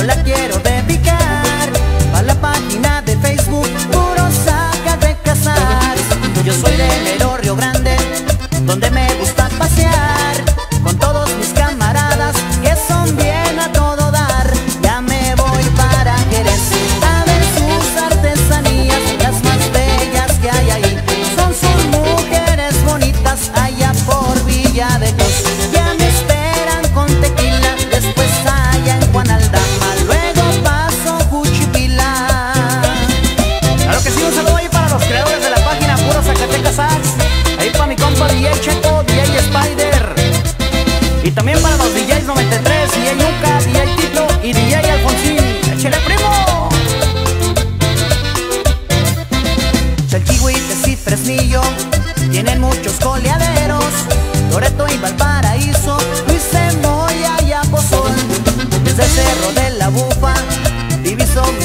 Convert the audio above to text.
no la quiero de picar. A la página de Facebook Puro Zacatecas Sax. Yo soy de Mero Río Grande, donde me gusta pasear con todos mis camaradas que son bien a todo dar. Ya me voy para Jerez, a ver sus artesanías, las más bellas que hay ahí. Son sus mujeres bonitas allá por Villa de Cruz. Ya me esperan con tequila, después allá en Juan Aldama, luego paso Juchipila. Claro que sí, un saludo ahí para los creadores de la página Puro Zacatecas Sax. Ahí para mi compa DJ Checo, DJ Spider. Y también para los DJs 93, DJ Yuca, DJ Tito y DJ Alfonsín. ¡Échale, primo! Celquihuite y Fresnillo tienen muchos coleaderos. Loreto y Valparaíso, Luis Emo y Apozón. Desde el Cerro de la Bufa, diviso